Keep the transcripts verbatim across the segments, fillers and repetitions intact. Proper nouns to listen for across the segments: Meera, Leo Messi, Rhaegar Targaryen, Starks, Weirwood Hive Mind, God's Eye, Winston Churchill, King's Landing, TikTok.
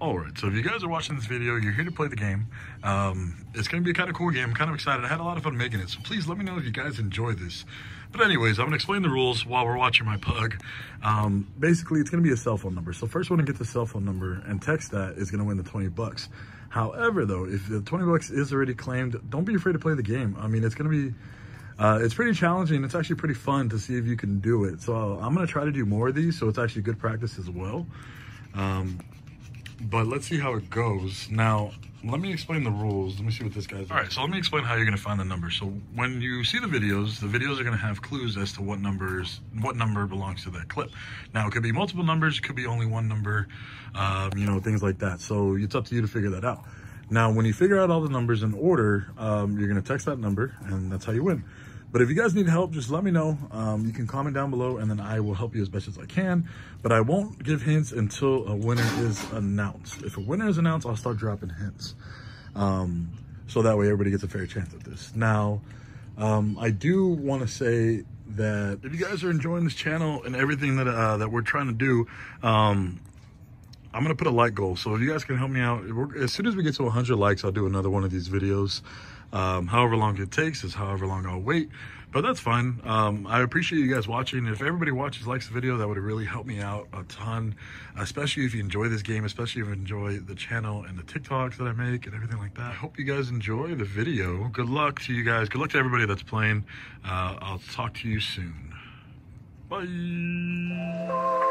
Alright, so if you guys are watching this video, you're here to play the game. Um, it's going to be a kind of cool game. I'm kind of excited. I had a lot of fun making it, so please let me know if you guys enjoy this. But anyways, I'm going to explain the rules while we're watching my pug. Um, basically, it's going to be a cell phone number. So first one to get the cell phone number and text that is going to win the twenty bucks. However, though, if the twenty bucks is already claimed, don't be afraid to play the game. I mean, it's going to be... Uh, it's pretty challenging. It's actually pretty fun to see if you can do it. So uh, I'm going to try to do more of these, so it's actually good practice as well. Um... But let's see how it goes. Now, let me explain the rules. Let me see what this guy's doing. All right, so let me explain how you're going to find the number. So when you see the videos, the videos are going to have clues as to what numbers, what number belongs to that clip. Now, it could be multiple numbers. It could be only one number, um, you know, things like that. So it's up to you to figure that out. Now, when you figure out all the numbers in order, um, you're going to text that number, and that's how you win. But if you guys need help, just let me know. Um, you can comment down below, and then I will help you as best as I can. But I won't give hints until a winner is announced. If a winner is announced, I'll start dropping hints. Um, so that way everybody gets a fair chance at this. Now, um, I do want to say that if you guys are enjoying this channel and everything that, uh, that we're trying to do, um, I'm going to put a like goal. So if you guys can help me out, as soon as we get to one hundred likes, I'll do another one of these videos. Um, however long it takes is however long I'll wait, but that's fine. Um, I appreciate you guys watching. If everybody watches, likes the video, that would really help me out a ton, especially if you enjoy this game, especially if you enjoy the channel and the TikToks that I make and everything like that. I hope you guys enjoy the video. Good luck to you guys. Good luck to everybody that's playing. Uh, I'll talk to you soon. Bye.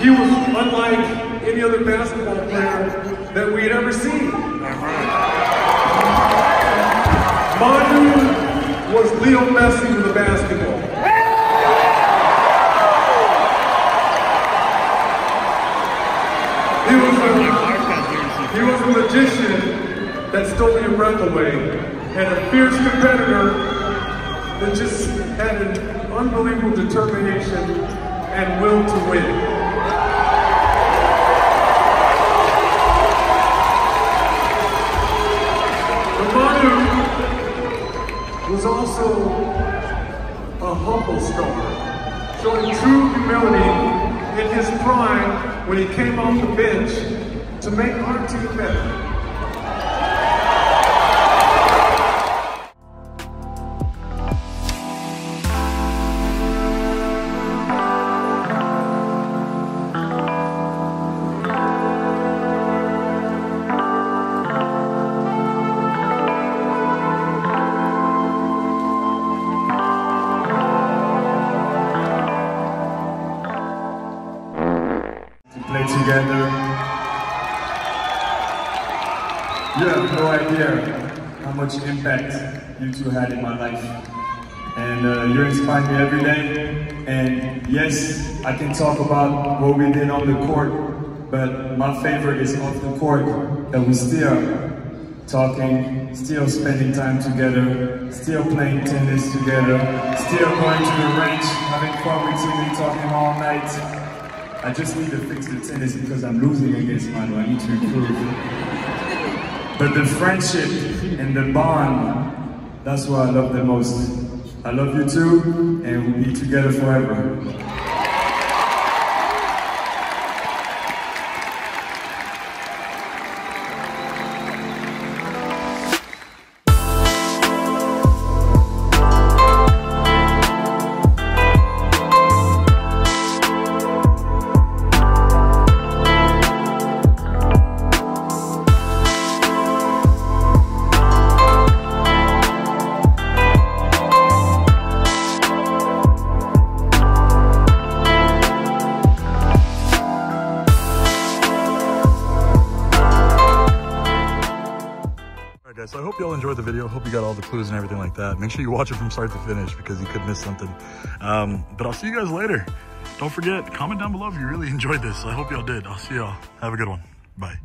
He was unlike any other basketball player that we had ever seen. Manu was Leo Messi with the basketball. He was, a, he was a magician that stole your breath away, and a fierce competitor that just had an unbelievable determination and will to win. Was also a humble star, showing true humility in his prime when he came off the bench to make our team better. Together. You have no idea how much impact you two had in my life. And uh, you inspire me every day. And yes, I can talk about what we did on the court, but my favorite is off the court, that we're still talking, still spending time together, still playing tennis together, still going to the range, having fun with T V, talking all night. I just need to fix the tennis because I'm losing against Manu. I need to improve. But the friendship and the bond, that's what I love the most. I love you too, and we'll be together forever. guys, so I hope you all enjoyed the video. Hope you got all the clues and everything like that. Make sure you watch it from start to finish because you could miss something. Um, but I'll see you guys later. Don't forget, comment down below if you really enjoyed this. I hope y'all did. I'll see y'all. Have a good one. Bye.